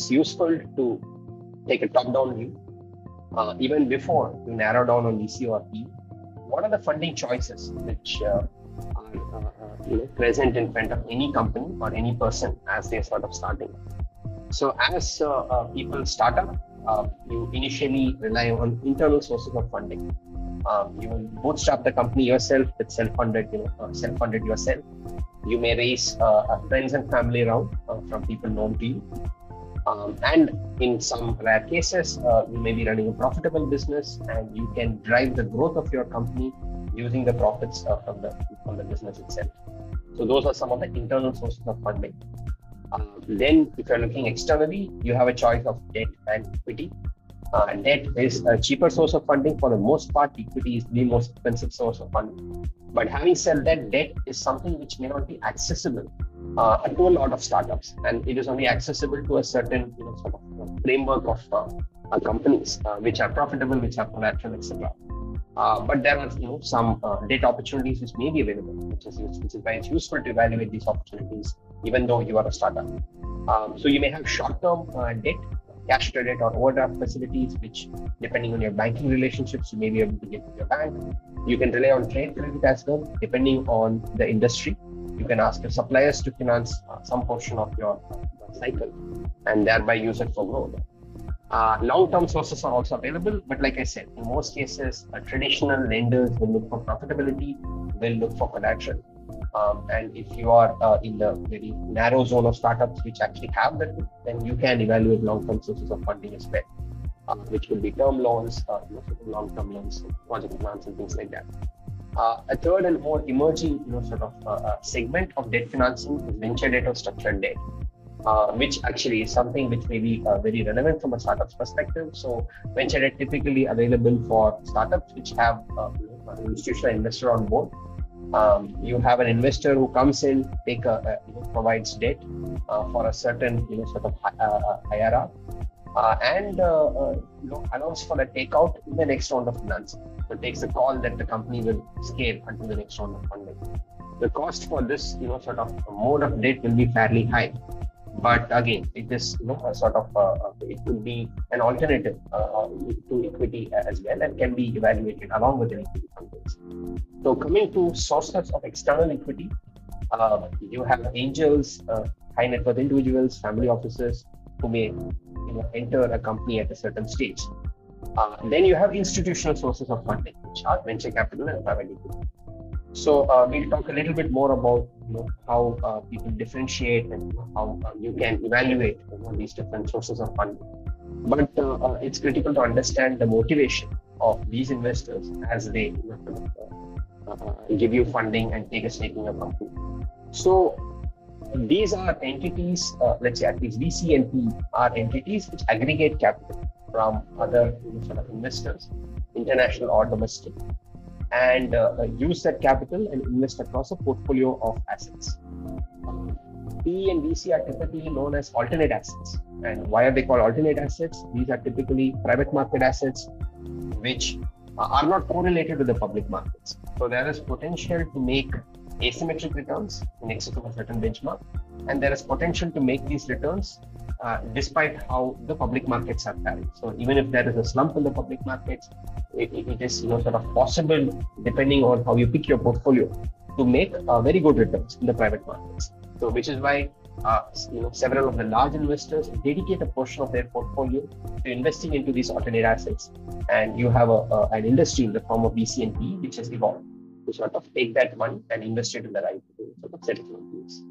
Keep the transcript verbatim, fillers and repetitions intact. it's useful to take a top-down view. Uh, even before you narrow down on V C or P E, what are the funding choices which uh, are uh, you know, present in front of any company or any person as they sort of starting? So as uh, uh, people start up, uh, you initially rely on internal sources of funding. Um, you will bootstrap the company yourself with self-funded, you know, uh, self-funded yourself. You may raise uh, a friends and family round uh, from people known to you. Um, and in some rare cases, uh, you may be running a profitable business and you can drive the growth of your company using the profits uh, from the from the business itself. So those are some of the internal sources of funding. Uh, then if you're looking externally, you have a choice of debt and equity. Uh, debt is a cheaper source of funding. For the most part, equity is the most expensive source of funding. But having said that, debt is something which may not be accessible uh, to a lot of startups, and it is only accessible to a certain you know, sort of framework of uh, companies uh, which are profitable, which have collateral, et cetera. Uh, but there are you know some uh, debt opportunities which may be available, which is which is why it's useful to evaluate these opportunities, even though you are a startup. Um, so you may have short-term uh, debt, cash credit or overdraft facilities, which depending on your banking relationships, you may be able to get with your bank. You can rely on trade credit as well, depending on the industry. You can ask your suppliers to finance uh, some portion of your uh, cycle and thereby use it for growth. Uh, long-term sources are also available, but like I said, in most cases, uh, traditional lenders will look for profitability, will look for collateral. Um, and if you are uh, in the very narrow zone of startups which actually have that, then you can evaluate long-term sources of funding as well, uh, which will be term loans, uh, you know, long-term loans, project plans, and things like that. Uh, a third and more emerging, you know, sort of uh, uh, segment of debt financing is venture debt or structured debt, uh, which actually is something which may be uh, very relevant from a startup's perspective. So venture debt typically available for startups which have uh, you know, an institutional investor on board. Um, you have an investor who comes in, take a, a, you know, provides debt uh, for a certain you know, sort of uh, I R R uh, and uh, uh, you know, allows for a takeout in the next round of financing. So it takes a call that the company will scale until the next round of funding. The cost for this you know, sort of mode of debt will be fairly high. But again, it is you know, a sort of, uh, it could be an alternative uh, to equity as well and can be evaluated along with the equity context. So coming to sources of external equity, uh, you have angels, uh, high net worth individuals, family offices who may you know, enter a company at a certain stage. Uh, then you have institutional sources of funding, which are venture capital and private equity. So uh, we'll talk a little bit more about you know, how uh, people differentiate and how uh, you can evaluate you know, these different sources of funding. But uh, uh, it's critical to understand the motivation of these investors as they uh, uh, give you funding and take a stake in your company. So these are entities, uh, let's say at least V C and P E are entities which aggregate capital from other you know, sort of investors, international or domestic, and uh, use that capital and invest across a portfolio of assets. P E and V C are typically known as alternate assets. And why are they called alternate assets? These are typically private market assets which uh, are not correlated to the public markets. So there is potential to make asymmetric returns in excess of a certain benchmark, and there is potential to make these returns uh, despite how the public markets are faring. So even if there is a slump in the public markets, it, it is you know sort of possible, depending on how you pick your portfolio, to make uh, very good returns in the private markets. So which is why uh, you know several of the large investors dedicate a portion of their portfolio to investing into these alternate assets, and you have a, a, an industry in the form of V C and P E which has evolved to sort of take that money and invest it in the right sort of set of companies.